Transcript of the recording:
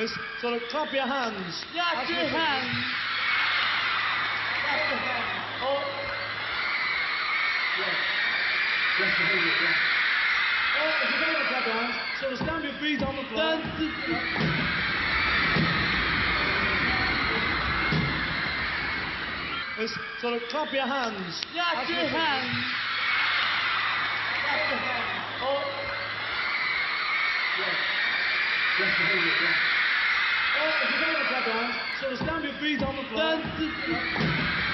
is sort of clap your hands. Clap your hands. Clap your hands. Oh. Yes. Yes, yes. Oh, if you're going to clap your hands, sort of stand your feet on the floor. It's sort of clap your hands. Clap your hands. Clap your hands. Oh. Yes. Yes, yes, yes. Oh, if you're going to clap your hands, sort of stand your feet on the floor.